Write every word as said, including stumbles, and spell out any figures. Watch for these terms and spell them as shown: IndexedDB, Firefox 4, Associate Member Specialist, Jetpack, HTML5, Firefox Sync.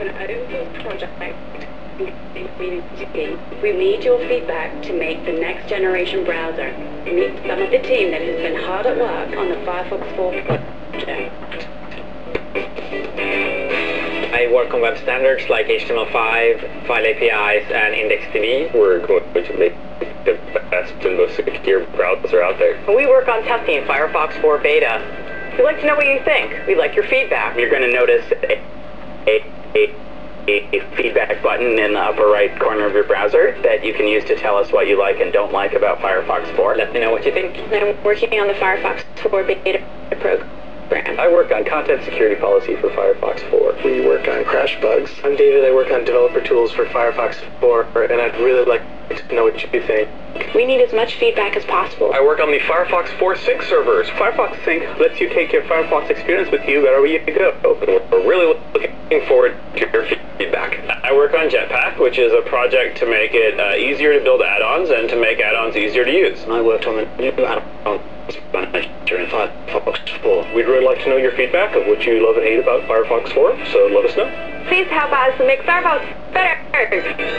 of an overview project. We need your feedback to make the next generation browser. Meet some of the team that has been hard at work on the Firefox four project. I work on web standards like H T M L five, file A P Is, and IndexedDB. We're going to make the best and most secure browser out there. We work on testing Firefox four beta. We'd like to know what you think. We'd like your feedback. You're going to notice a, a, a, a feedback button in the upper right corner of your browser that you can use to tell us what you like and don't like about Firefox four. Let me know what you think. I'm working on the Firefox four beta program. I work on content security policy for Firefox four. We work on crash bugs. I'm David. I work on developer tools for Firefox four, and I'd really like to know what you think. We need as much feedback as possible. I work on the Firefox four Sync servers. Firefox Sync lets you take your Firefox experience with you wherever you go. We're really looking forward to your feedback. I work on Jetpack, which is a project to make it uh, easier to build add-ons and to make add-ons easier to use. I worked on the new add-on manager in Firefox four. We'd really like to know your feedback of what you love and hate about Firefox four, so let us know. Please help us to make Firefox better.